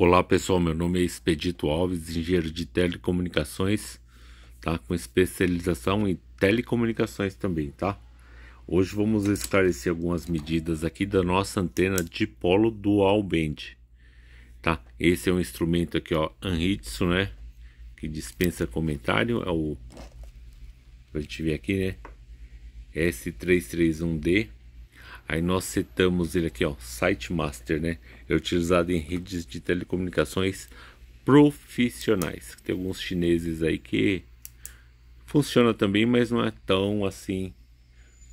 Olá pessoal, meu nome é Espedito Alves, engenheiro de telecomunicações, tá? Com especialização em telecomunicações também, tá? Hoje vamos esclarecer algumas medidas aqui da nossa antena dipolo Dual Band, tá? Esse é um instrumento aqui, ó, Anritsu, né? Que dispensa comentário, é o... a gente vê aqui, né? S331D. Aí nós setamos ele aqui, ó, Site Master, né? É utilizado em redes de telecomunicações profissionais. Tem alguns chineses aí que funciona também, mas não é tão assim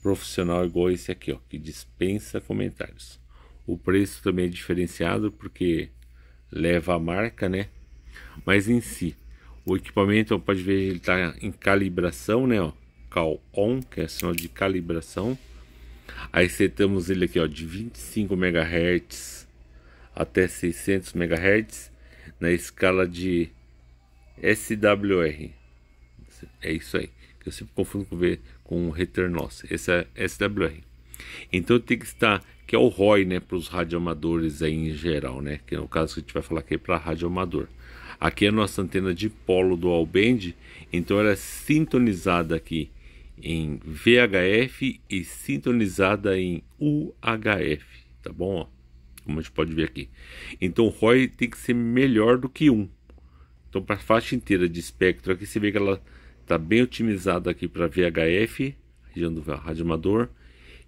profissional igual esse aqui, ó, que dispensa comentários. O preço também é diferenciado porque leva a marca, né? Mas em si, o equipamento, ó, pode ver, ele tá em calibração, né, ó, Cal On, que é sinal de calibração. Aí setamos ele aqui, ó, de 25 MHz até 600 MHz na escala de SWR. É isso aí, que eu sempre confundo com o return loss. Esse é SWR. Então tem que estar, que é o ROI, né, para os radioamadores aí em geral, né, que no caso que a gente vai falar aqui é para radioamador. Aqui é a nossa antena dipolo Dual Band, então ela é sintonizada aqui em VHF e sintonizada em UHF, tá bom? Ó, como a gente pode ver aqui, então o ROI tem que ser melhor do que 1. Então, para a faixa inteira de espectro aqui, você vê que ela tá bem otimizada aqui para VHF, região do radioamador,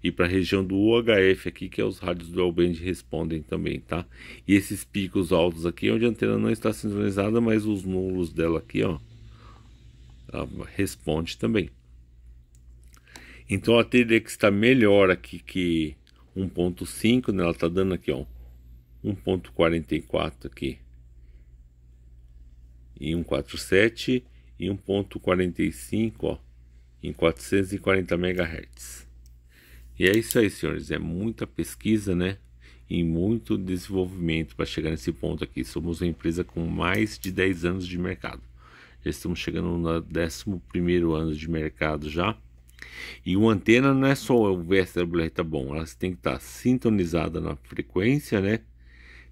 e para a região do UHF aqui, que é os rádios Dual Band respondem também, tá? E esses picos altos aqui, onde a antena não está sintonizada, mas os nulos dela aqui, ó, responde também. Então ela teria que estar melhor aqui que 1.5, né? Ela está dando aqui, ó, 1.44 aqui em 147 e 1.45, ó, em 440 MHz. E é isso aí, senhores, é muita pesquisa, né? E muito desenvolvimento para chegar nesse ponto aqui. Somos uma empresa com mais de 10 anos de mercado. Já estamos chegando no 11º ano de mercado já. E uma antena não é só o VSWR, tá bom, ela tem que estar sintonizada na frequência, né?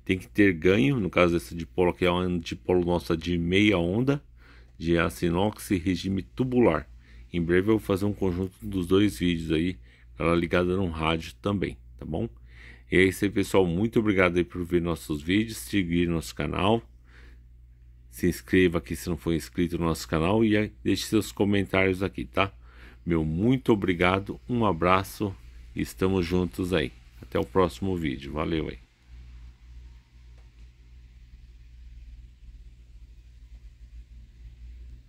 Tem que ter ganho, no caso dessa dipolo aqui é uma dipolo nossa de meia onda, de aço inox e regime tubular. Em breve eu vou fazer um conjunto dos dois vídeos aí, ela ligada no rádio também, tá bom? E é isso aí, pessoal, muito obrigado aí por ver nossos vídeos, seguir nosso canal. Se inscreva aqui se não for inscrito no nosso canal e deixe seus comentários aqui, tá? Meu muito obrigado, um abraço, estamos juntos aí. Até o próximo vídeo, valeu aí.